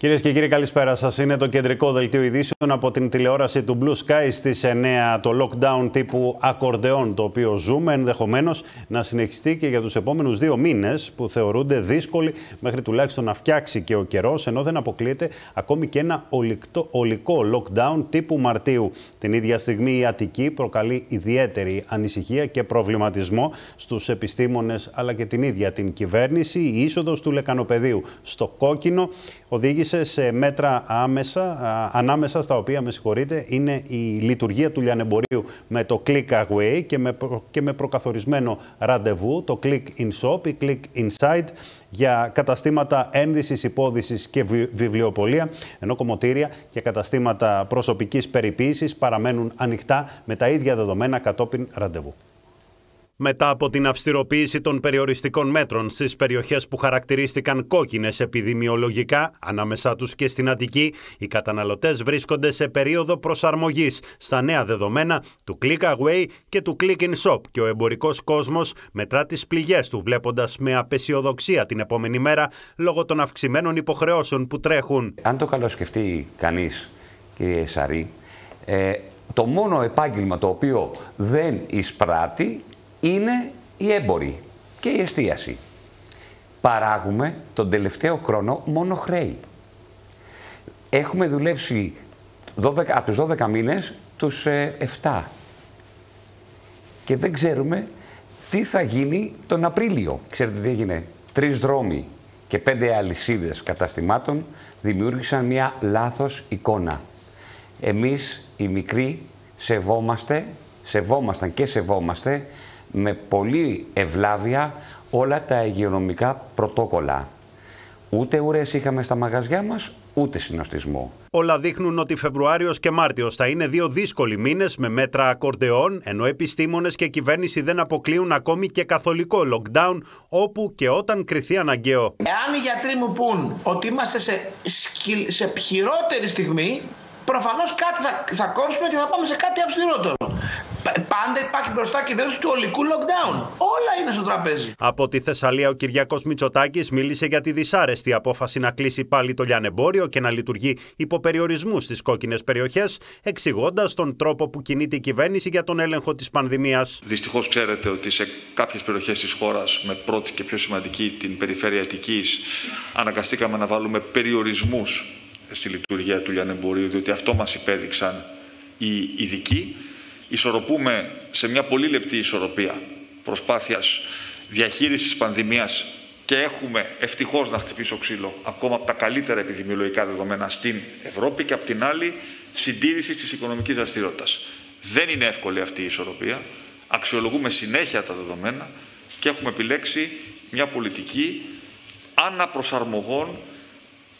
Κυρίες και κύριοι, καλησπέρα σας. Είναι το κεντρικό δελτίο ειδήσεων από την τηλεόραση του Blue Sky στις 9. Το lockdown τύπου ακορντεόν το οποίο ζούμε ενδεχομένως να συνεχιστεί και για τους επόμενους 2 μήνες που θεωρούνται δύσκολοι μέχρι τουλάχιστον να φτιάξει και ο καιρός, ενώ δεν αποκλείεται ακόμη και ένα ολικό lockdown τύπου Μαρτίου. Την ίδια στιγμή η Αττική προκαλεί ιδιαίτερη ανησυχία και προβληματισμό στους επιστήμονες αλλά και την ίδια την κυβέρνηση. Η είσοδος του Λεκανοπεδίου στο κόκκινο οδήγησε σε μέτρα ανάμεσα στα οποία, είναι η λειτουργία του λιανεμπορίου με το click away και με προκαθορισμένο ραντεβού, το click in shop ή click inside για καταστήματα ένδυσης, υπόδυσης και βιβλιοπωλεία, ενώ κομμωτήρια και καταστήματα προσωπικής περιποίησης παραμένουν ανοιχτά με τα ίδια δεδομένα κατόπιν ραντεβού. Μετά από την αυστηροποίηση των περιοριστικών μέτρων στις περιοχές που χαρακτηρίστηκαν κόκκινες επιδημιολογικά, ανάμεσά τους και στην Αττική, οι καταναλωτές βρίσκονται σε περίοδο προσαρμογής στα νέα δεδομένα του click away και του click in shop και ο εμπορικός κόσμος μετρά τις πληγές του, βλέποντας με απαισιοδοξία την επόμενη μέρα λόγω των αυξημένων υποχρεώσεων που τρέχουν. Αν το καλοσκεφτεί κανείς, κύριε Σαρή, το μόνο επάγγελμα το οποίο δεν εισπράττει είναι οι έμποροι και η εστίαση. Παράγουμε τον τελευταίο χρόνο μόνο χρέη. Έχουμε δουλέψει από τους 12 μήνες τους 7. Και δεν ξέρουμε τι θα γίνει τον Απρίλιο. Ξέρετε τι έγινε? 3 δρόμοι και 5 αλυσίδες καταστημάτων δημιούργησαν μια λάθος εικόνα. Εμείς οι μικροί σεβόμασταν και σεβόμαστε με πολύ ευλάβεια όλα τα υγειονομικά πρωτόκολλα. Ούτε ουρές είχαμε στα μαγαζιά μας, ούτε συνοστισμό. Όλα δείχνουν ότι Φεβρουάριος και Μάρτιος θα είναι 2 δύσκολοι μήνες με μέτρα ακορντεόν, ενώ επιστήμονες και κυβέρνηση δεν αποκλείουν ακόμη και καθολικό lockdown, όπου και όταν κριθεί αναγκαίο. Εάν οι γιατροί μου πουν ότι είμαστε σε χειρότερη στιγμή, προφανώς κάτι θα κόψουμε και θα πάμε σε κάτι αυστηρότερο. Πάντα υπάρχει μπροστά κυβέρνηση του ολικού lockdown. Όλα είναι στο τραπέζι. Από τη Θεσσαλία, ο Κυριάκος Μητσοτάκης μίλησε για τη δυσάρεστη απόφαση να κλείσει πάλι το λιανεμπόριο και να λειτουργεί υπό περιορισμού στις κόκκινες περιοχές, εξηγώντας τον τρόπο που κινείται η κυβέρνηση για τον έλεγχο της πανδημίας. Δυστυχώς, ξέρετε ότι σε κάποιες περιοχές της χώρας, με πρώτη και πιο σημαντική την περιφέρεια Αττικής, αναγκαστήκαμε να βάλουμε περιορισμούς στη λειτουργία του λιανεμπορίου, διότι αυτό μας υπέδειξαν οι ειδικοί. Ισορροπούμε σε μια πολύ λεπτή ισορροπία προσπάθειας διαχείρισης πανδημίας και έχουμε ευτυχώς να χτυπήσω ξύλο ακόμα από τα καλύτερα επιδημιολογικά δεδομένα στην Ευρώπη και απ' την άλλη συντήρηση της οικονομικής δραστηριότητας. Δεν είναι εύκολη αυτή η ισορροπία. Αξιολογούμε συνέχεια τα δεδομένα και έχουμε επιλέξει μια πολιτική αναπροσαρμογών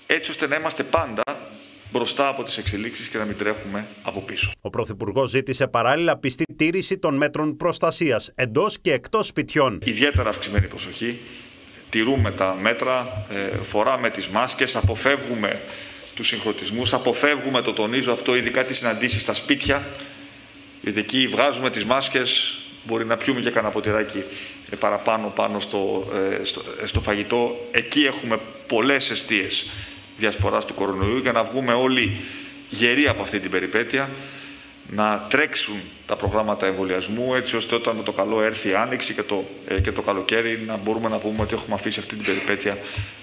έτσι ώστε να είμαστε πάντα μπροστά από τις εξελίξεις και να μην τρέχουμε από πίσω. Ο Πρωθυπουργός ζήτησε παράλληλα πιστή τήρηση των μέτρων προστασίας εντός και εκτός σπιτιών. Ιδιαίτερα αυξημένη προσοχή, τηρούμε τα μέτρα, φοράμε τις μάσκες, αποφεύγουμε τους συγχρονισμούς, αποφεύγουμε, το τονίζω αυτό, ειδικά τις συναντήσεις στα σπίτια, γιατί εκεί βγάζουμε τις μάσκες, μπορεί να πιούμε και κανένα ποτηράκι παραπάνω πάνω στο φαγητό. Εκεί έχουμε πολλές αιστείες διασποράς του κορονοϊού για να βγούμε όλοι γεροί από αυτή την περιπέτεια, να τρέξουν τα προγράμματα εμβολιασμού έτσι ώστε όταν με το καλό έρθει η άνοιξη και το καλοκαίρι να μπορούμε να πούμε ότι έχουμε αφήσει αυτή την περιπέτεια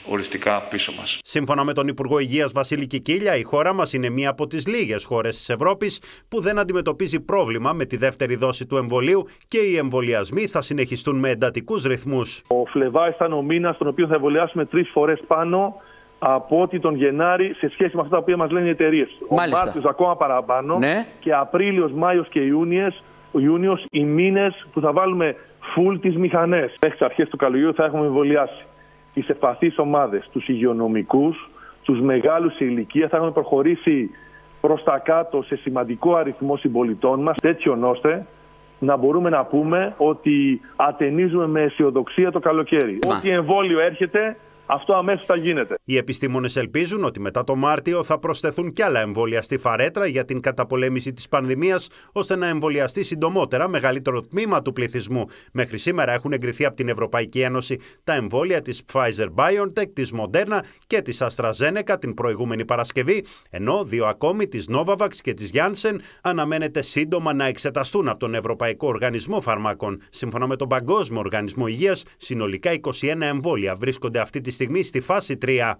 οριστικά πίσω μας. Σύμφωνα με τον Υπουργό Υγείας Βασίλη Κικίλια, η χώρα μας είναι μία από τις λίγες χώρες της Ευρώπης που δεν αντιμετωπίζει πρόβλημα με τη 2η δόση του εμβολίου και οι εμβολιασμοί θα συνεχιστούν με εντατικούς ρυθμούς. Ο Φλεβάρης ήταν ο μήνας στον οποίο θα εμβολιάσουμε 3 φορές πάνω από ότι τον Γενάρη σε σχέση με αυτά τα οποία μας λένε οι εταιρείες. Ο Μάρτιος ακόμα παραπάνω, ναι. Και Απρίλιος, Μάιος και Ιούνιος οι μήνες που θα βάλουμε full τις μηχανές. Μέχρι τις αρχές του καλοκαιριού θα έχουμε εμβολιάσει τις ευπαθείς ομάδες, τους υγειονομικούς, τους μεγάλους σε ηλικία, θα έχουμε προχωρήσει προς τα κάτω σε σημαντικό αριθμό συμπολιτών μας, τέτοιον ώστε να μπορούμε να πούμε ότι ατενίζουμε με αισιοδοξία το καλοκαίρι. Ό,τι εμβόλιο έρχεται αυτό αμέσως θα γίνεται. Οι επιστήμονες ελπίζουν ότι μετά το Μάρτιο θα προσθεθούν κι άλλα εμβόλια στη φαρέτρα για την καταπολέμηση της πανδημίας, ώστε να εμβολιαστεί συντομότερα μεγαλύτερο τμήμα του πληθυσμού. Μέχρι σήμερα έχουν εγκριθεί από την Ευρωπαϊκή Ένωση τα εμβόλια της Pfizer BioNTech, της Moderna και της AstraZeneca την προηγούμενη Παρασκευή, ενώ δύο ακόμη της NovaVax και της Janssen αναμένεται σύντομα να εξεταστούν από τον Ευρωπαϊκό Οργανισμό Φαρμάκων. Σύμφωνα με τον Παγκόσμιο Οργανισμό Υγείας, συνολικά 21 εμβόλια βρίσκονται αυτή τη στιγμή στη φάση 3.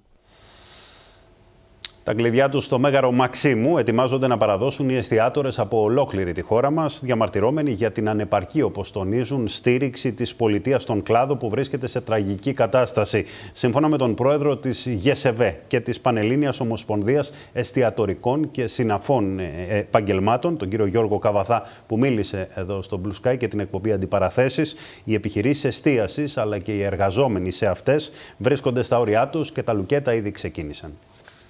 Τα κλειδιά τους στο Μέγαρο Μαξίμου ετοιμάζονται να παραδώσουν οι εστιάτορες από ολόκληρη τη χώρα μας, διαμαρτυρώμενοι για την ανεπαρκή, όπως τονίζουν, στήριξη της πολιτείας στον κλάδο που βρίσκεται σε τραγική κατάσταση. Σύμφωνα με τον πρόεδρο της ΓΕΣΕΒΕ και της Πανελλήνιας Ομοσπονδίας Εστιατορικών και Συναφών Επαγγελμάτων, τον κύριο Γιώργο Καβαθά, που μίλησε εδώ στο Blue Sky και την εκπομπή Αντιπαραθέσεις, οι επιχειρήσεις εστίασης αλλά και οι εργαζόμενοι σε αυτές βρίσκονται στα όρια τους και τα λουκέτα ήδη ξεκίνησαν.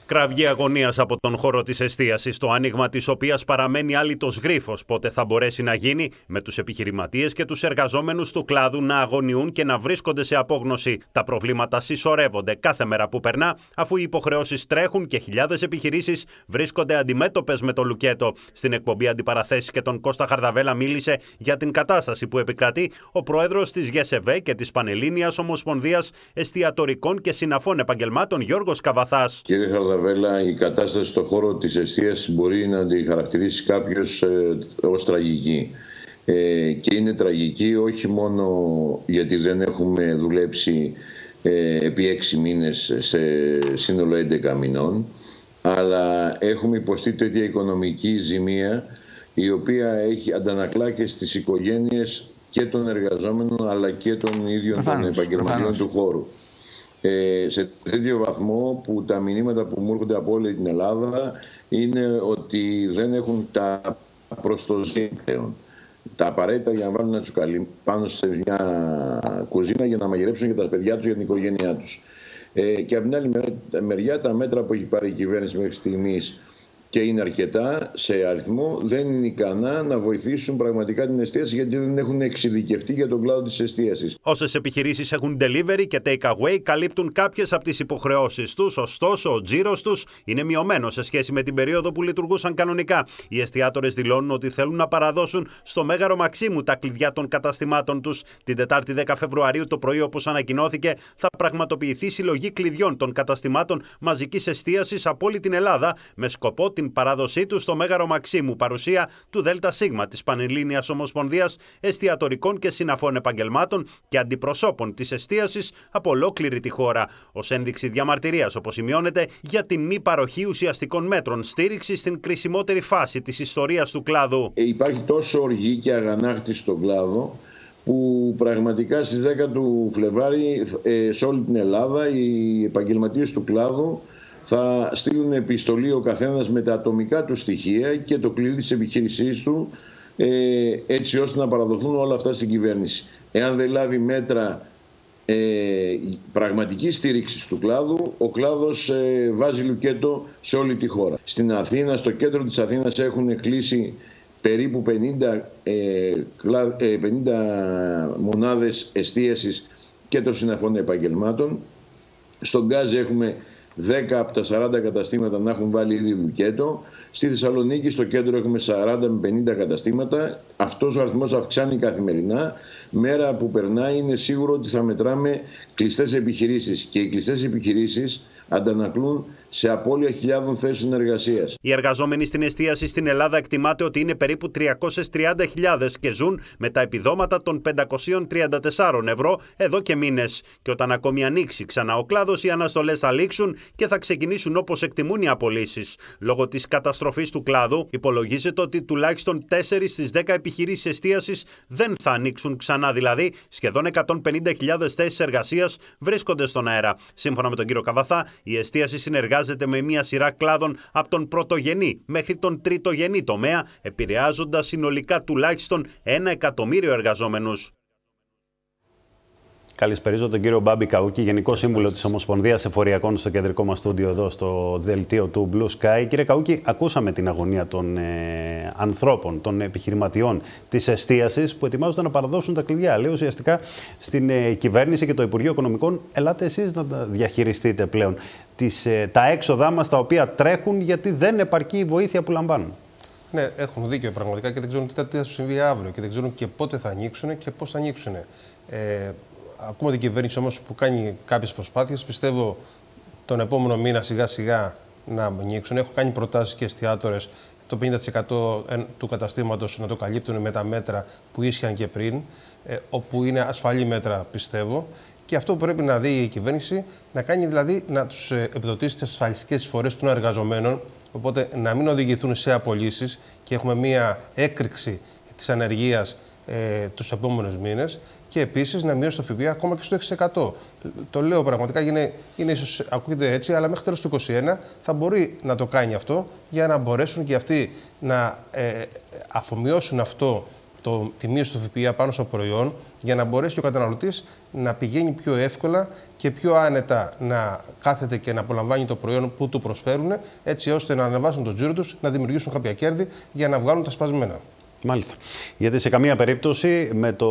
Κραυγή αγωνίας από τον χώρο της εστίασης, το άνοιγμα της οποίας παραμένει άλυτος γρίφος πότε θα μπορέσει να γίνει, με τους επιχειρηματίες και τους εργαζόμενους του κλάδου να αγωνιούν και να βρίσκονται σε απόγνωση. Τα προβλήματα συσσωρεύονται κάθε μέρα που περνά, αφού οι υποχρεώσεις τρέχουν και χιλιάδες επιχειρήσεις βρίσκονται αντιμέτωπες με το λουκέτο. Στην εκπομπή Αντιπαραθέσεις και τον Κώστα Χαρδαβέλα μίλησε για την κατάσταση που επικρατεί ο πρόεδρος της ΓΕΣΕΒΕ και της Πανελλήνιας Ομοσπονδίας Εστιατορικών και Συναφών Επαγγελμάτων, Γιώργος Καβαθάς. Η κατάσταση στον χώρο της εστίασης μπορεί να τη χαρακτηρίσει κάποιος ως τραγική. Και είναι τραγική όχι μόνο γιατί δεν έχουμε δουλέψει επί 6 μήνες σε σύνολο 11 μηνών, αλλά έχουμε υποστεί τέτοια οικονομική ζημία η οποία έχει αντανακλά και στις οικογένειες και των εργαζόμενων αλλά και των ίδιων των επαγγελματιών του χώρου. Σε τέτοιο βαθμό που τα μηνύματα που μου έρχονται από όλη την Ελλάδα είναι ότι δεν έχουν τα προστοζήν πλέον. Τα απαραίτητα για να βάλουν ένα τσουκαλί πάνω σε μια κουζίνα για να μαγειρέψουν για τα παιδιά τους, για την οικογένειά τους. Και από την άλλη μεριά τα μέτρα που έχει πάρει η κυβέρνηση μέχρι στιγμής και είναι αρκετά σε αριθμό, δεν είναι ικανά να βοηθήσουν πραγματικά την εστίαση γιατί δεν έχουν εξειδικευτεί για τον κλάδο της εστίασης. Όσες επιχειρήσεις έχουν delivery και take away καλύπτουν κάποιες από τις υποχρεώσεις τους, ωστόσο ο τζίρος τους είναι μειωμένος σε σχέση με την περίοδο που λειτουργούσαν κανονικά. Οι εστιατόρες δηλώνουν ότι θέλουν να παραδώσουν στο Μέγαρο Μαξίμου τα κλειδιά των καταστημάτων τους. Την Τετάρτη 10 Φεβρουαρίου το πρωί, όπως ανακοινώθηκε, θα πραγματοποιηθεί συλλογή κλειδιών των καταστημάτων μαζικής εστίασης από όλη την Ελλάδα με σκοπό την παράδοσή του στο Μέγαρο Μαξίμου, παρουσία του ΔΣ της Πανελλήνιας Ομοσπονδίας Εστιατορικών και Συναφών Επαγγελμάτων και αντιπροσώπων της εστίασης από ολόκληρη τη χώρα, ως ένδειξη διαμαρτυρίας, όπως σημειώνεται, για τη μη παροχή ουσιαστικών μέτρων στήριξης στην κρισιμότερη φάση της ιστορίας του κλάδου. Υπάρχει τόσο οργή και αγανάκτηση στον κλάδο που πραγματικά στις 10 του Φλεβάρι σε όλη την Ελλάδα οι επαγγελματίες του κλάδου θα στείλουν επιστολή ο καθένας με τα ατομικά του στοιχεία και το κλειδί της επιχείρησής του, έτσι ώστε να παραδοθούν όλα αυτά στην κυβέρνηση. Εάν δεν λάβει μέτρα πραγματικής στήριξης του κλάδου, ο κλάδος βάζει λουκέτο σε όλη τη χώρα. Στην Αθήνα, στο κέντρο της Αθήνας έχουν κλείσει περίπου 50 μονάδες εστίασης και των συναφών επαγγελμάτων. Στον Γκάζι έχουμε 10 από τα 40 καταστήματα να έχουν βάλει ήδη μπουκέτο. Στη Θεσσαλονίκη, στο κέντρο, έχουμε 40 με 50 καταστήματα. Αυτός ο αριθμός αυξάνει καθημερινά. Μέρα που περνάει είναι σίγουρο ότι θα μετράμε κλειστές επιχειρήσεις. Και οι κλειστές επιχειρήσεις αντανακλούν σε απώλεια χιλιάδων θέσεων εργασίας. Οι εργαζόμενοι στην εστίαση στην Ελλάδα εκτιμάται ότι είναι περίπου 330.000 και ζουν με τα επιδόματα των 534 ευρώ εδώ και μήνες. Και όταν ακόμη ανοίξει ξανά ο κλάδος, οι αναστολές θα λήξουν και θα ξεκινήσουν όπως εκτιμούν οι απολύσεις. Λόγω της καταστροφής του κλάδου, υπολογίζεται ότι τουλάχιστον 4 στις 10 επιχειρήσεις εστίασης δεν θα ανοίξουν ξανά, δηλαδή σχεδόν 150.000 θέσεις εργασίας βρίσκονται στον αέρα. Σύμφωνα με τον κύριο Καβαθά, η εστίαση συνεργάζεται με μια σειρά κλάδων από τον πρωτογενή μέχρι τον τριτογενή τομέα, επηρεάζοντας συνολικά τουλάχιστον 1 εκατομμύριο εργαζόμενους. Καλησπέριζω τον κύριο Μπάμπη Καούκη, Γενικό Σύμβουλο της Ομοσπονδίας Εφοριακών, στο κεντρικό μας στούντιο εδώ στο δελτίο του Blue Sky. Κύριε Καούκη, ακούσαμε την αγωνία των ανθρώπων, των επιχειρηματιών της εστίασης που ετοιμάζονται να παραδώσουν τα κλειδιά. Λέει ουσιαστικά στην κυβέρνηση και το Υπουργείο Οικονομικών, ελάτε εσείς να τα διαχειριστείτε πλέον. Τα έξοδά μας τα οποία τρέχουν, γιατί δεν επαρκεί η βοήθεια που λαμβάνουν. Ναι, έχουν δίκιο πραγματικά και δεν ξέρουν τι θα σου συμβεί αύριο και δεν ξέρουν και πότε θα ανοίξουν και πώς θα ανοίξουν. Ακούμε την κυβέρνηση όμως που κάνει κάποιες προσπάθειες. Πιστεύω τον επόμενο μήνα σιγά σιγά να ανοίξουν. Έχουν κάνει προτάσεις και εστιατόρες το 50% του καταστήματος να το καλύπτουν με τα μέτρα που ίσχυαν και πριν, όπου είναι ασφαλή μέτρα πιστεύω. Και αυτό που πρέπει να δει η κυβέρνηση να κάνει, δηλαδή να τους επιδοτήσει τις ασφαλιστικές εισφορές των εργαζομένων, οπότε να μην οδηγηθούν σε απολύσεις και έχουμε μία έκρηξη της ανεργίας τους επόμενους μήνες. Και επίσης να μειώσει το ΦΠΑ ακόμα και στο 6%. Το λέω πραγματικά, είναι ίσως ακούγεται έτσι, αλλά μέχρι τέλος του 2021 θα μπορεί να το κάνει αυτό για να μπορέσουν και αυτοί να αφομοιώσουν αυτό τη μείωση του ΦΠΑ πάνω στο προϊόν, για να μπορέσει και ο καταναλωτής να πηγαίνει πιο εύκολα και πιο άνετα να κάθεται και να απολαμβάνει το προϊόν που του προσφέρουν, έτσι ώστε να ανεβάσουν τον τζίρο τους, να δημιουργήσουν κάποια κέρδη για να βγάλουν τα σπασμένα. Μάλιστα. Γιατί σε καμία περίπτωση με το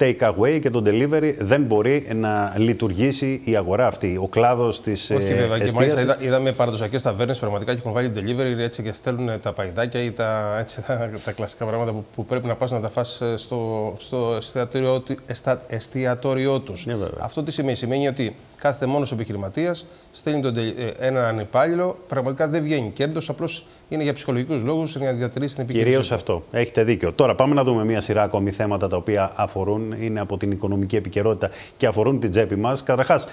take away και το delivery δεν μπορεί να λειτουργήσει η αγορά αυτή, ο κλάδος της εστίασης. Όχι βέβαια. Και μάλιστα είδαμε παραδοσιακές ταβέρνες πραγματικά και έχουν βάλει delivery έτσι και στέλνουν τα παϊδάκια ή τα κλασικά πράγματα που πρέπει να πας να τα φας στο εστιατόριό τους. Ναι, αυτό τι σημαίνει? Σημαίνει ότι κάθεται μόνος ο επιχειρηματίας, στέλνει έναν υπάλληλο, πραγματικά δεν βγαίνει κέρδος, απλώς είναι για ψυχολογικούς λόγους, για να διατηρήσει την επιχείρηση. Κυρίως αυτό. Έχετε δίκιο. Τώρα πάμε να δούμε μια σειρά ακόμη θέματα τα οποία αφορούν, είναι από την οικονομική επικαιρότητα και αφορούν την τσέπη μας. Καταρχάς,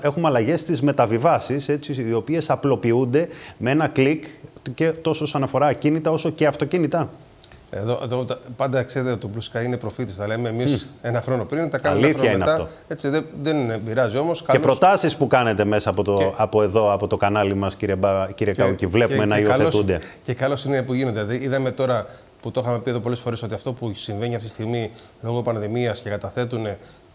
έχουμε αλλαγές στις μεταβιβάσεις, έτσι, οι οποίες απλοποιούνται με ένα κλικ και τόσο όσον αφορά ακίνητα όσο και αυτοκίνητα. Εδώ πάντα ξέρετε το Blue Sky είναι προφήτης. Τα λέμε εμείς ένα χρόνο πριν, τα κάνουμε ένα χρόνο μετά. Αυτό. Έτσι, δεν πειράζει όμως. Και προτάσεις που κάνετε μέσα από εδώ, από το κανάλι μας, κύριε Καούκη, βλέπουμε να υιοθετούνται. Και καλώς είναι που γίνονται. Δηλαδή, είδαμε τώρα που το είχαμε πει εδώ πολλές φορές ότι αυτό που συμβαίνει αυτή τη στιγμή λόγω πανδημίας και καταθέτουν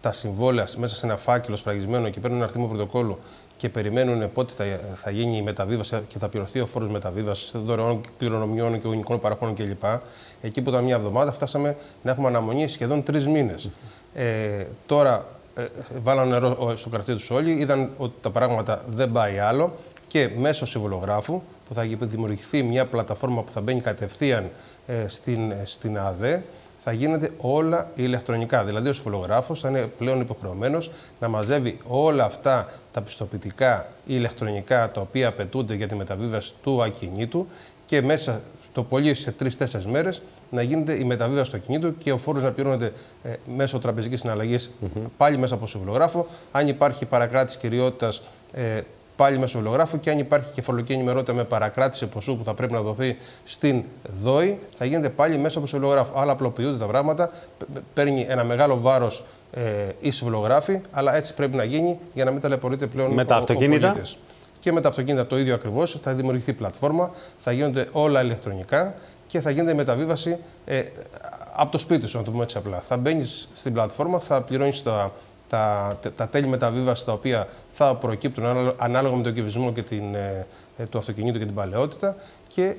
τα συμβόλαια μέσα σε ένα φάκελο σφραγισμένο και παίρνουν ένα αριθμό πρωτοκόλλου και περιμένουν πότε θα γίνει η μεταβίβαση και θα πληρωθεί ο φόρος μεταβίβασης δωρεών, κληρονομιών και γονικών παραχώνων κλπ. Εκεί που ήταν μια εβδομάδα, φτάσαμε να έχουμε αναμονή σχεδόν 3 μήνες. Τώρα βάλανε νερό στο κρατήριο τους όλοι, είδαν ότι τα πράγματα δεν πάει άλλο και μέσω συμβολογράφου που θα δημιουργηθεί μια πλατφόρμα που θα μπαίνει κατευθείαν στην ΑΔΕ. Θα γίνεται όλα ηλεκτρονικά. Δηλαδή, ο συμβολογράφος θα είναι πλέον υποχρεωμένος να μαζεύει όλα αυτά τα πιστοποιητικά ηλεκτρονικά τα οποία απαιτούνται για τη μεταβίβαση του ακινήτου και μέσα το πολύ σε 3-4 μέρες να γίνεται η μεταβίβαση του ακινήτου και ο φόρος να πληρώνεται μέσω τραπεζικής συναλλαγής πάλι μέσα από συμβολογράφο. Αν υπάρχει παρακράτηση κυριότητας, πάλι μέσω συμβολογράφου και αν υπάρχει και φορολογική ενημερότητα με παρακράτηση ποσού που θα πρέπει να δοθεί στην ΔΟΗ, θα γίνεται πάλι μέσα από συμβολογράφου. Αλλά απλοποιούνται τα πράγματα, παίρνει ένα μεγάλο βάρος η συμβολογράφη, αλλά έτσι πρέπει να γίνει για να μην ταλαιπωρείται πλέον ο πολίτης. Και με τα αυτοκίνητα το ίδιο ακριβώς, θα δημιουργηθεί πλατφόρμα, θα γίνονται όλα ηλεκτρονικά και θα γίνεται η μεταβίβαση από το σπίτι σου, να το πούμε έτσι απλά. Θα μπαίνεις στην πλατφόρμα, θα πληρώνεις τα τέλη μεταβίβαση τα οποία θα προκύπτουν ανάλογα με τον κυβισμό και του αυτοκινήτου και την παλαιότητα και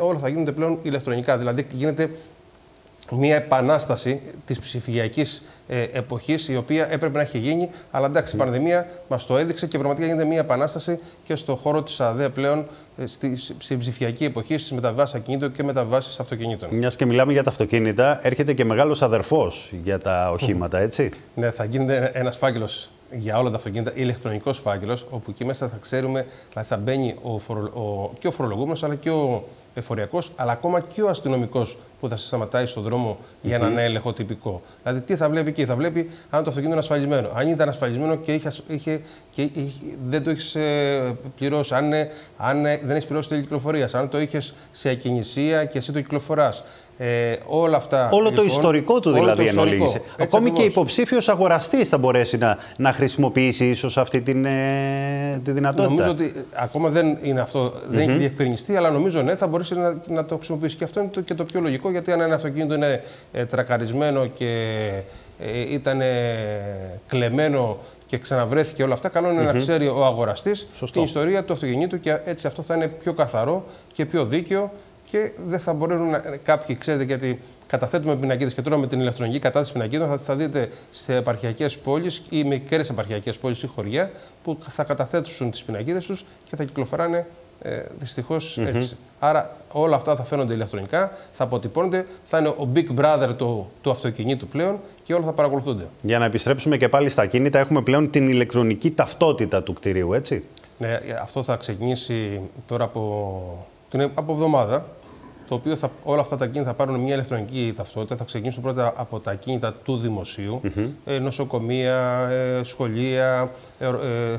όλα θα γίνονται πλέον ηλεκτρονικά. Δηλαδή γίνεται μια επανάσταση της ψηφιακής εποχής η οποία έπρεπε να έχει γίνει, αλλά εντάξει η πανδημία μας το έδειξε και πραγματικά γίνεται μια επανάσταση και στον χώρο της ΑΔΕ πλέον στην ψηφιακή εποχή, στις μεταβάσεις ακινήτων και μεταβάσεις αυτοκινήτων. Μιας και μιλάμε για τα αυτοκίνητα, έρχεται και μεγάλος αδερφός για τα οχήματα, έτσι. Ναι, θα γίνεται ένας φάκελος για όλα τα αυτοκίνητα, ηλεκτρονικός φάκελος, όπου εκεί μέσα θα ξέρουμε, δηλαδή θα μπαίνει και ο φορολογούμενος αλλά και ο εφοριακός, αλλά ακόμα και ο αστυνομικός που θα σε σταματάει στον δρόμο για έναν έλεγχο τυπικό. Δηλαδή, τι θα βλέπει εκεί, θα βλέπει αν το αυτοκίνητο είναι ασφαλισμένο. Αν ήταν ασφαλισμένο και, δεν το είχε πληρώσει, αν δεν έχει πληρώσει τέλη κυκλοφορίας, αν το είχε σε ακινησία και εσύ το κυκλοφοράς. Όλα αυτά, όλο λοιπόν, το ιστορικό του δηλαδή ενολίγησε. Ακόμη και υποψήφιος αγοραστής θα μπορέσει να χρησιμοποιήσει ίσως αυτή τη δυνατότητα. Νομίζω ότι ακόμα δεν είναι αυτό, δεν έχει διευκρινιστεί, αλλά νομίζω ναι, θα μπορέσει να το χρησιμοποιήσει. Και αυτό είναι και το πιο λογικό, γιατί αν ένα αυτοκίνητο είναι τρακαρισμένο και ήταν κλεμμένο και ξαναβρέθηκε όλα αυτά, καλό είναι να ξέρει ο αγοραστής την ιστορία του αυτοκινήτου και έτσι αυτό θα είναι πιο καθαρό και πιο δίκαιο και δεν θα μπορούν να... Κάποιοι, ξέρετε, γιατί καταθέτουμε πινακίδες και τώρα με την ηλεκτρονική κατάθεση πινακίδων θα δείτε σε επαρχιακές πόλεις ή μικρές επαρχιακές πόλεις ή χωριά που θα καταθέτουν τις πινακίδες τους και θα κυκλοφοράνε δυστυχώς έτσι. Άρα όλα αυτά θα φαίνονται ηλεκτρονικά, θα αποτυπώνονται, θα είναι ο Big Brother του αυτοκινήτου πλέον και όλα θα παρακολουθούνται. Για να επιστρέψουμε και πάλι στα ακίνητα, έχουμε πλέον την ηλεκτρονική ταυτότητα του κτηρίου, έτσι. Ναι, αυτό θα ξεκινήσει τώρα από εβδομάδα. Το οποίο όλα αυτά τα ακίνητα θα πάρουν μια ηλεκτρονική ταυτότητα. Θα ξεκινήσουν πρώτα από τα ακίνητα του δημοσίου, νοσοκομεία, σχολεία,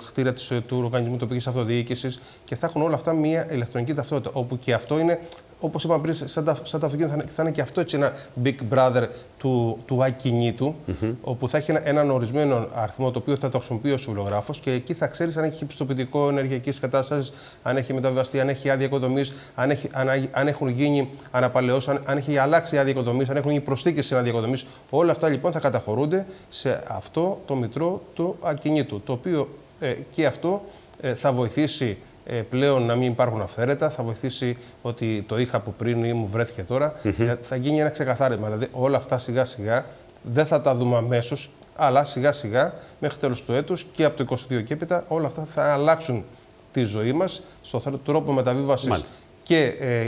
κτίρια του Οργανισμού Τοπικής Αυτοδιοίκησης και θα έχουν όλα αυτά μια ηλεκτρονική ταυτότητα. Όπου και αυτό είναι, όπως είπαμε πριν, σαν τα αυτοκίνητα, θα είναι και αυτό έτσι ένα Big Brother του ακινήτου, όπου θα έχει έναν ορισμένο αριθμό το οποίο θα το χρησιμοποιεί ο συμβολογράφος και εκεί θα ξέρεις αν έχει πιστοποιητικό ενεργειακής κατάστασης, αν έχει μεταβιβαστεί, αν έχει άδεια οικοδομής, αν έχουν γίνει αναπαλαιώσεις, αν έχει αλλάξει η άδεια οικοδομής, αν έχουν γίνει προσθήκες στην άδεια οικοδομής. Όλα αυτά λοιπόν θα καταχωρούνται σε αυτό το μητρό του ακινήτου, το οποίο και αυτό θα βοηθήσει. Πλέον να μην υπάρχουν αυθαίρετα, θα βοηθήσει ότι το είχα από πριν ή μου βρέθηκε τώρα. Θα γίνει ένα ξεκαθάρισμα. Δηλαδή, όλα αυτά σιγά σιγά δεν θα τα δούμε αμέσως, αλλά σιγά σιγά μέχρι τέλος του έτους και από το 2022 και έπειτα, όλα αυτά θα αλλάξουν τη ζωή μας στον τρόπο μεταβίβασης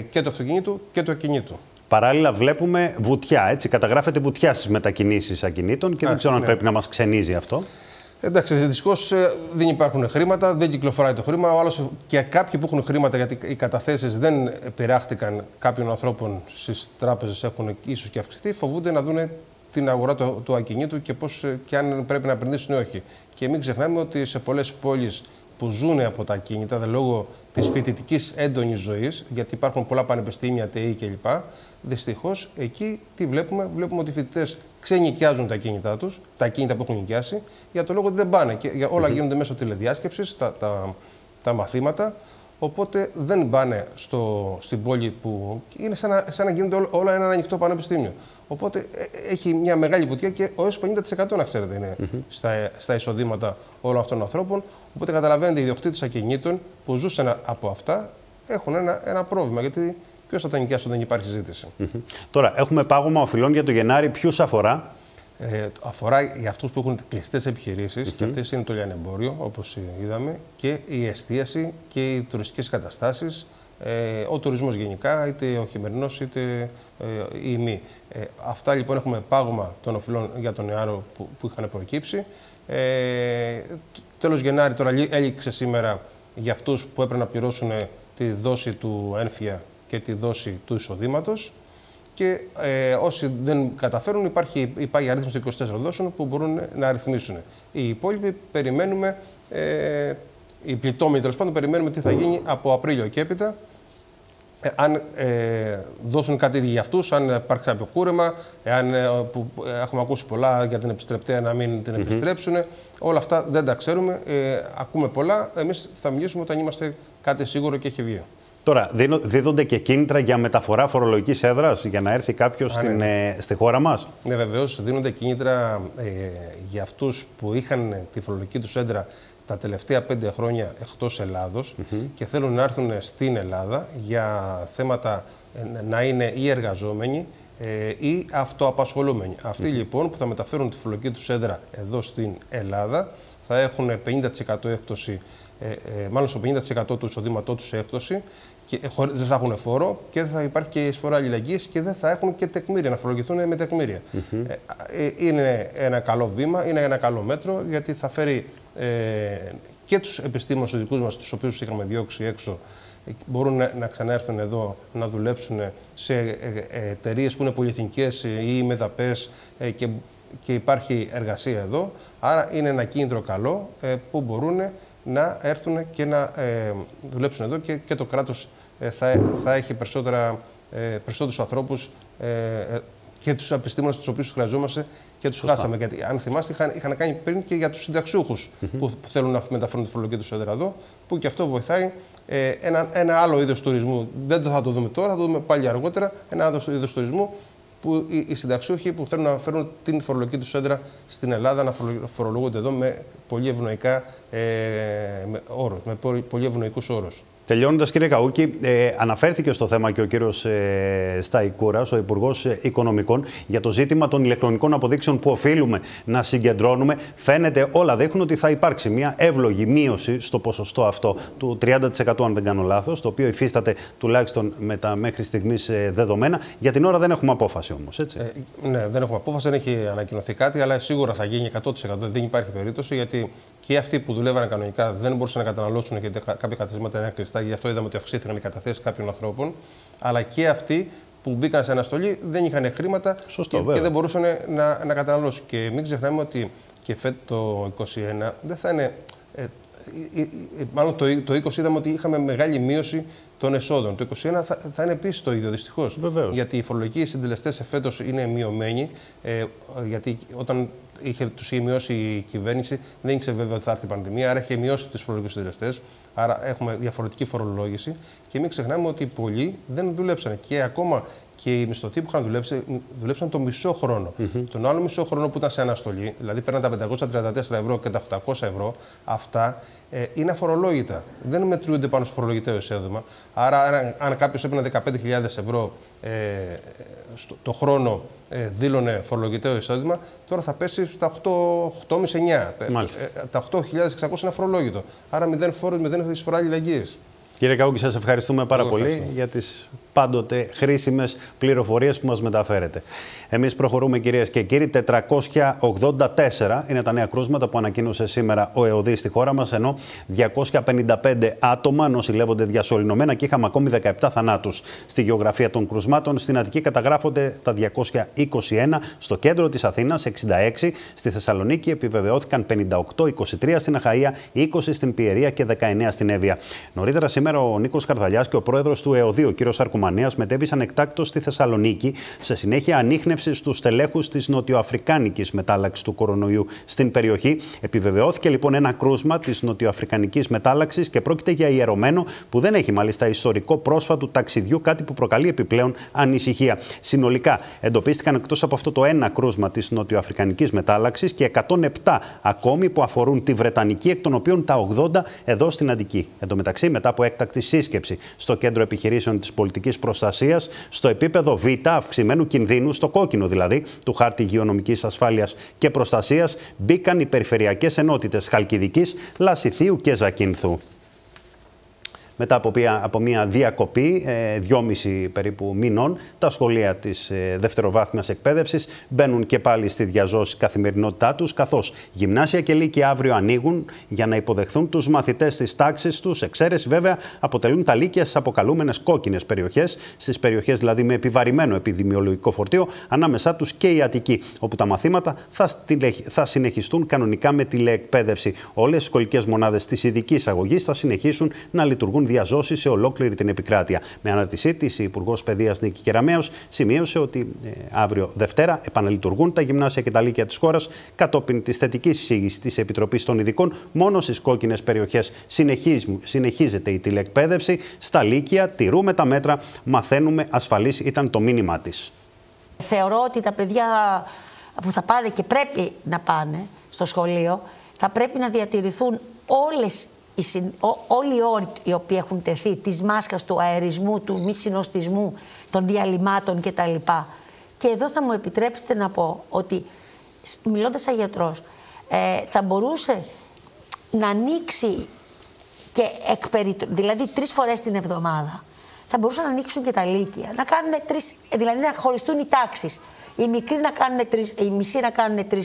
και του αυτοκινήτου και του ακινήτου. Παράλληλα, βλέπουμε βουτιά. Έτσι. Καταγράφεται βουτιά στις μετακινήσεις ακινήτων και δεν ξέρω αν πρέπει να μας ξενίζει αυτό. Εντάξει, δυστυχώς δεν υπάρχουν χρήματα, δεν κυκλοφοράει το χρήμα. Ο άλλος, και κάποιοι που έχουν χρήματα, γιατί οι καταθέσεις δεν πειράχτηκαν κάποιων ανθρώπων στις τράπεζες, έχουν ίσως και αυξηθεί, φοβούνται να δουν την αγορά του ακινήτου και πώς και αν πρέπει να επενδύσουν ή όχι. Και μην ξεχνάμε ότι σε πολλές πόλεις που ζουν από τα ακίνητα, λόγω της φοιτητικής έντονης ζωής, γιατί υπάρχουν πολλά πανεπιστήμια, ΤΕΙ κλπ. Δυστυχώς εκεί τι βλέπουμε? Βλέπουμε ότι οι φοιτητές ξενοικιάζουν τα ακίνητά τους, τα ακίνητα που έχουν νοικιάσει, για το λόγο ότι δεν πάνε. Και όλα γίνονται μέσω τηλεδιάσκεψης, τα μαθήματα. Οπότε δεν πάνε στην πόλη που είναι σαν να γίνονται όλα ένα ανοιχτό πανεπιστήμιο. Οπότε έχει μια μεγάλη βουτιά και έως 50% να ξέρετε είναι στα εισοδήματα όλων αυτών των ανθρώπων. Οπότε καταλαβαίνετε, οι ιδιοκτήτες ακινήτων που ζούσαν από αυτά έχουν ένα πρόβλημα. Γιατί ποιος θα τα νοικιάσει όταν δεν υπάρχει συζήτηση. Τώρα, έχουμε πάγωμα οφειλών για το Γενάρη. Ποιους αφορά? Αφορά για αυτούς που έχουν κλειστές επιχειρήσεις και αυτές είναι το λιανεμπόριο, όπως είδαμε, και η εστίαση και οι τουριστικές καταστάσεις, ο τουρισμός γενικά, είτε ο χειμερινός είτε η μη. Αυτά λοιπόν έχουμε πάγωμα των οφειλών για τον Ιανουάριο που είχαν προκύψει. Τέλος Γενάρη τώρα έληξε σήμερα για αυτούς που έπρεπε να πληρώσουν τη δόση του ένφια και τη δόση του εισοδήματος. Και όσοι δεν καταφέρουν, υπάρχει αρρύθμιση 24 δόσεων που μπορούν να αριθμίσουν. Οι υπόλοιποι περιμένουμε, οι πληττόμενοι τέλος πάντων, περιμένουμε τι θα γίνει από Απρίλιο και έπειτα. Αν δώσουν κάτι για αυτούς, αν υπάρξει κάποιο κούρεμα, που έχουμε ακούσει πολλά για την επιστρεπτέα να μην την επιστρέψουν, όλα αυτά δεν τα ξέρουμε. Ακούμε πολλά. Εμείς θα μιλήσουμε όταν είμαστε κάτι σίγουρο και έχει βγει. Τώρα, δίδονται και κίνητρα για μεταφορά φορολογικής έδρας για να έρθει κάποιος στη χώρα μας. Ναι, βεβαίως, δίνονται κίνητρα για αυτούς που είχαν τη φορολογική τους έδρα τα τελευταία 5 χρόνια εκτός Ελλάδος και θέλουν να έρθουν στην Ελλάδα για θέματα να είναι ή εργαζόμενοι ή αυτοαπασχολούμενοι. Αυτοί λοιπόν που θα μεταφέρουν τη φορολογική τους έδρα εδώ στην Ελλάδα θα έχουν 50% έκπτωση, μάλλον στο 50% του εισοδήματό τους έκπτωση. Δεν θα έχουν φόρο και δεν θα υπάρχει και εισφορά αλληλεγγύης και δεν θα έχουν και τεκμήρια, να φορολογηθούν με τεκμήρια. Είναι ένα καλό βήμα, είναι ένα καλό μέτρο, γιατί θα φέρει και τους επιστήμονες τους δικούς μας, τους οποίους είχαμε διώξει έξω, μπορούν να ξαναέρθουν εδώ να δουλέψουν σε εταιρείες που είναι πολυεθνικές ή μεταπές και υπάρχει εργασία εδώ. Άρα είναι ένα κίνητρο καλό που μπορούν να έρθουν και να δουλέψουν εδώ και το κράτος θα έχει περισσότερους ανθρώπους και τους επιστήμονες τους οποίους χρειαζόμαστε και τους χάσαμε. Γιατί αν θυμάστε είχαν κάνει πριν και για τους συνταξιούχους που θέλουν να μεταφέρουν τη φορολογική τους έδρα εδώ, που και αυτό βοηθάει ένα άλλο είδος τουρισμού. Δεν θα το δούμε τώρα, θα το δούμε πάλι αργότερα. Ένα άλλο είδος τουρισμού που οι συνταξιούχοι που θέλουν να φέρουν την φορολογική τους έδρα στην Ελλάδα να φορολογούνται εδώ με πολύ ευνοϊκά όρους, με πολύ ευνοϊκούς όρους. Τελειώνοντας, κύριε Καούκη, αναφέρθηκε στο θέμα και ο κύριος Σταϊκούρας, ο Υπουργός Οικονομικών, για το ζήτημα των ηλεκτρονικών αποδείξεων που οφείλουμε να συγκεντρώνουμε. Φαίνεται, όλα δείχνουν ότι θα υπάρξει μια εύλογη μείωση στο ποσοστό αυτό του 30%, αν δεν κάνω λάθος, το οποίο υφίσταται τουλάχιστον με τα μέχρι στιγμής δεδομένα. Για την ώρα δεν έχουμε απόφαση όμως, έτσι. Ναι, δεν έχουμε απόφαση, δεν έχει ανακοινωθεί κάτι, αλλά σίγουρα θα γίνει 100%. Δεν υπάρχει περίπτωση, γιατί και αυτοί που δουλεύαν κανονικά δεν μπορούσαν να καταναλώσουν και κάποια καθίσματα είναι κλειστά. Γι' αυτό είδαμε ότι αυξήθηκαν οι καταθέσεις κάποιων ανθρώπων. Αλλά και αυτοί που μπήκαν σε αναστολή δεν είχαν χρήματα. Σωστό, και δεν μπορούσαν να καταναλώσουν. Και μην ξεχνάμε ότι και φέτο το 2021 δεν θα είναι. Μάλλον το 20 είδαμε ότι είχαμε μεγάλη μείωση των εσόδων. Το 2021 θα είναι επίσης το ίδιο, δυστυχώς. Γιατί οι φορολογικοί συντελεστές φέτος είναι μειωμένοι. Γιατί όταν τους είχε μειώσει η κυβέρνηση, δεν ήξερε βέβαια ότι θα έρθει η πανδημία, άρα είχε μειώσει τους φορολογικούς συντελεστές. Άρα έχουμε διαφορετική φορολόγηση. Και μην ξεχνάμε ότι πολλοί δεν δουλέψαν. Και ακόμα και οι μισθωτοί που είχαν δουλέψει, δουλέψαν το μισό χρόνο. Τον άλλο μισό χρόνο που ήταν σε αναστολή, δηλαδή παίρναν τα 534 ευρώ και τα 800 ευρώ, αυτά είναι αφορολόγητα. Δεν μετρούνται πάνω στο φορολογητέο εισόδημα. Άρα, αν κάποιος έπαιρνε 15.000 ευρώ το χρόνο, δήλωνε φορολογητέο εισόδημα, τώρα θα πέσει στα 8,5-9. Τα 8.600 είναι αφορολόγητο. Άρα, 0 φόρους, 0 εισφορά αλληλεγγύης. Κύριε Καούκη, σας ευχαριστούμε πάρα πολύ για τις πάντοτε χρήσιμες πληροφορίες που μας μεταφέρετε. Εμείς προχωρούμε, κυρίες και κύριοι. 484 είναι τα νέα κρούσματα που ανακοίνωσε σήμερα ο ΕΟΔΥ στη χώρα μας, ενώ 255 άτομα νοσηλεύονται διασωληνωμένα και είχαμε ακόμη 17 θανάτους στη γεωγραφία των κρουσμάτων. Στην Αττική καταγράφονται τα 221, στο κέντρο της Αθήνας 66, στη Θεσσαλονίκη επιβεβαιώθηκαν 58, 23 στην Αχαΐα, 20 στην Πιερία και 19 στην Εύβοια. Νωρίτερα σήμερα ο Νίκος Χαρδαλιάς και ο πρόεδρος του ΕΟΔΥ, ο κύριος Σαρκουμανέας, μετέβησαν εκτάκτως στη Θεσσαλονίκη σε συνέχεια ανίχνευσης στους τελέχους της νοτιοαφρικάνικης μετάλλαξης του κορονοϊού στην περιοχή. Επιβεβαιώθηκε λοιπόν ένα κρούσμα της νοτιοαφρικανικής μετάλλαξης και πρόκειται για ιερωμένο που δεν έχει μάλιστα ιστορικό πρόσφατου ταξιδιού, κάτι που προκαλεί επιπλέον ανησυχία. Συνολικά εντοπίστηκαν εκτός από αυτό το ένα κρούσμα της νοτιοαφρικανικής μετάλλαξης και 107 ακόμη που αφορούν τη Βρετανική, εκ των οποίων τα 80 εδώ στην Αττική. Εν τω μεταξύ, μετά από έκτακτη σύσκεψη στο κέντρο επιχειρήσεων της πολιτικής προστασίας, στο επίπεδο Β αυξημένου κινδύνου, στο κόκκινο δηλαδή του χάρτη υγειονομικής ασφάλειας και προστασίας, μπήκαν οι περιφερειακές ενότητες Χαλκιδικής, Λασιθίου και Ζακύνθου. Μετά από μια διακοπή 2,5 περίπου μηνών, τα σχολεία της δευτεροβάθμιας εκπαίδευσης μπαίνουν και πάλι στη διαζώση καθημερινότητά τους, καθώς γυμνάσια και λύκεια αύριο ανοίγουν για να υποδεχθούν τους μαθητές της τάξης τους. Εξαίρεση βέβαια αποτελούν τα λύκεια στις αποκαλούμενες κόκκινες περιοχές, στις περιοχές δηλαδή με επιβαρημένο επιδημιολογικό φορτίο, ανάμεσά τους και η Αττική, όπου τα μαθήματα θα συνεχιστούν κανονικά με τηλεεκπαίδευση. Όλες οι σχολικές μονάδες της ειδικής αγωγής θα συνεχίσουν να λειτουργούν διαζώσει σε ολόκληρη την επικράτεια. Με αναρτησή της, η Υπουργός Παιδείας Νίκη Κεραμέου σημείωσε ότι αύριο Δευτέρα επαναλειτουργούν τα γυμνάσια και τα λύκεια της χώρας κατόπιν της θετικής εισήγησης της Επιτροπής των Ειδικών. Μόνο στις κόκκινες περιοχές συνεχίζεται η τηλεκπαίδευση. Στα λύκεια τηρούμε τα μέτρα, μαθαίνουμε ασφαλής, ήταν το μήνυμά της. Θεωρώ ότι τα παιδιά που θα πάνε και πρέπει να πάνε στο σχολείο θα πρέπει να διατηρηθούν όλοι οι όροι οι οποίοι έχουν τεθεί, της μάσκας, του αερισμού, του μη συνοστισμού, των διαλυμάτων κτλ. Και εδώ θα μου επιτρέψετε να πω ότι, μιλώντας σαν γιατρός, θα μπορούσε να ανοίξει και δηλαδή 3 φορές την εβδομάδα, θα μπορούσαν να ανοίξουν και τα λύκεια, να κάνουν δηλαδή να χωριστούν οι τάξεις. Οι μικροί να κάνουν οι μισοί να κάνουν 3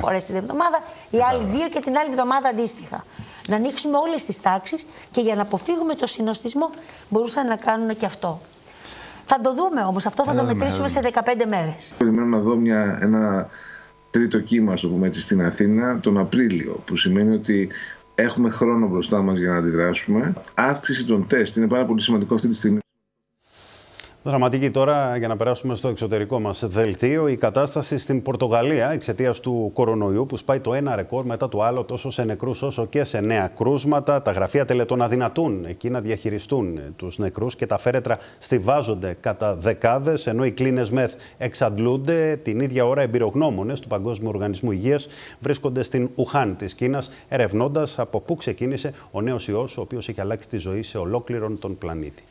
φορές την εβδομάδα, οι άλλοι 2 και την άλλη εβδομάδα αντίστοιχα. Να ανοίξουμε όλες τις τάξεις και για να αποφύγουμε το συνοστισμό μπορούσαν να κάνουν και αυτό. Θα το δούμε όμως, αυτό θα το μετρήσουμε σε 15 μέρες. Περιμένω να δω ένα τρίτο κύμα, ας πούμε έτσι, στην Αθήνα τον Απρίλιο, που σημαίνει ότι έχουμε χρόνο μπροστά μας για να αντιδράσουμε. Αύξηση των τεστ είναι πάρα πολύ σημαντικό αυτή τη στιγμή. Δραματική τώρα για να περάσουμε στο εξωτερικό μας δελτίο. Η κατάσταση στην Πορτογαλία εξαιτίας του κορονοϊού που σπάει το ένα ρεκόρ μετά το άλλο τόσο σε νεκρούς όσο και σε νέα κρούσματα. Τα γραφεία τελετών αδυνατούν εκεί να διαχειριστούν τους νεκρούς και τα φέρετρα στιβάζονται κατά δεκάδες, ενώ οι κλίνες μεθ εξαντλούνται. Την ίδια ώρα, εμπειρογνώμονες του Παγκόσμιου Οργανισμού Υγείας βρίσκονται στην Ουχάν της Κίνας, ερευνώντας από πού ξεκίνησε ο νέος ιός, ο οποίος έχει αλλάξει τη ζωή σε ολόκληρον τον πλανήτη.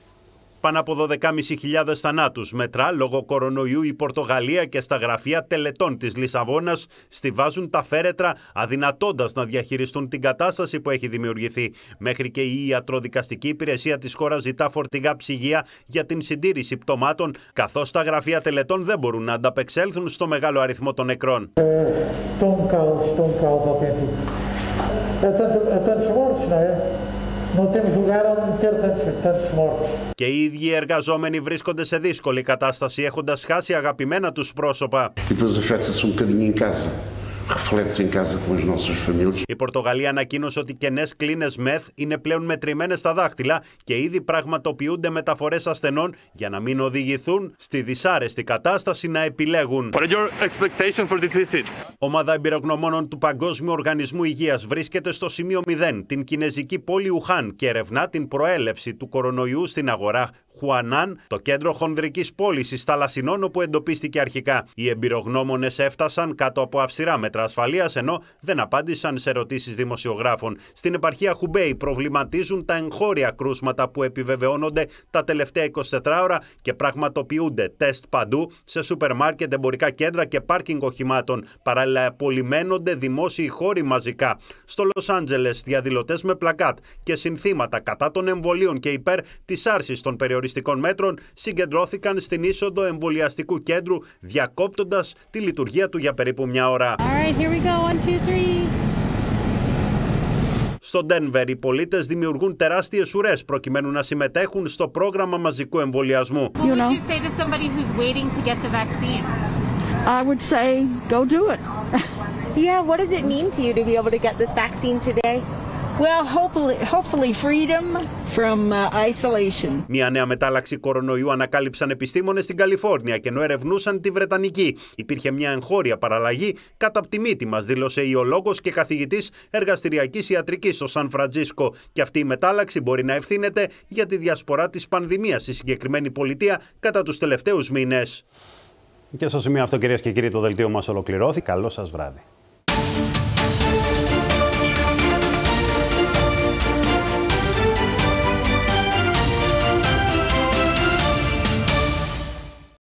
Πάνω από 12.500 θανάτους μετρά λόγω κορονοϊού η Πορτογαλία και στα γραφεία τελετών της Λισαβόνας στιβάζουν τα φέρετρα, αδυνατώντας να διαχειριστούν την κατάσταση που έχει δημιουργηθεί. Μέχρι και η ιατροδικαστική υπηρεσία της χώρας ζητά φορτηγά ψυγεία για την συντήρηση πτωμάτων, καθώς τα γραφεία τελετών δεν μπορούν να ανταπεξέλθουν στο μεγάλο αριθμό των νεκρών. Και οι ίδιοι οι εργαζόμενοι βρίσκονται σε δύσκολη κατάσταση, έχοντας χάσει αγαπημένα τους πρόσωπα. Η Πορτογαλία ανακοίνωσε ότι κενές κλίνες μεθ είναι πλέον μετρημένες στα δάχτυλα και ήδη πραγματοποιούνται μεταφορές ασθενών για να μην οδηγηθούν στη δυσάρεστη κατάσταση να επιλέγουν. Ομάδα εμπειρογνωμόνων του Παγκόσμιου Οργανισμού Υγείας βρίσκεται στο σημείο 0, την κινεζική πόλη Ουχάν, και ερευνά την προέλευση του κορονοϊού στην αγορά Χουανάν, το κέντρο χονδρικής πώλησης θαλασσινών όπου εντοπίστηκε αρχικά. Οι εμπειρογνώμονες έφτασαν κάτω από αυστηρά μέτρα ασφαλείας, ενώ δεν απάντησαν σε ερωτήσεις δημοσιογράφων. Στην επαρχία Χουμπέι προβληματίζουν τα εγχώρια κρούσματα που επιβεβαιώνονται τα τελευταία 24 ώρα και πραγματοποιούνται τεστ παντού, σε σούπερ μάρκετ, εμπορικά κέντρα και πάρκινγκ οχημάτων. Παράλληλα, απολυμένονται δημόσιοι χώροι μαζικά. Στο Λος Άντζελες, διαδηλωτές με πλακάτ και συνθήματα κατά των εμβολίων και υπέρ της άρσης των περιοριστικών μέτρων συγκεντρώθηκαν στην είσοδο εμβολιαστικού κέντρου, διακόπτοντας τη λειτουργία του για περίπου μια ώρα. Στο Ντένβερ, οι πολίτες δημιουργούν τεράστιες ουρές προκειμένου να συμμετέχουν στο πρόγραμμα μαζικού εμβολιασμού. Μια νέα μετάλλαξη κορονοϊού ανακάλυψαν επιστήμονες στην Καλιφόρνια και ενώ ερευνούσαν τη Βρετανική. Υπήρχε μια εγχώρια παραλλαγή κατά απ' τη μύτη μας, δήλωσε ιολόγος και καθηγητής εργαστηριακής ιατρικής στο Σαν Φραντζίσκο. Και αυτή η μετάλλαξη μπορεί να ευθύνεται για τη διασπορά της πανδημίας στη συγκεκριμένη πολιτεία κατά τους τελευταίους μήνες. Και στο σημείο αυτό, κυρίες και κύριοι, το δελτίο μας ολοκληρώθηκε. Καλό σας βράδυ.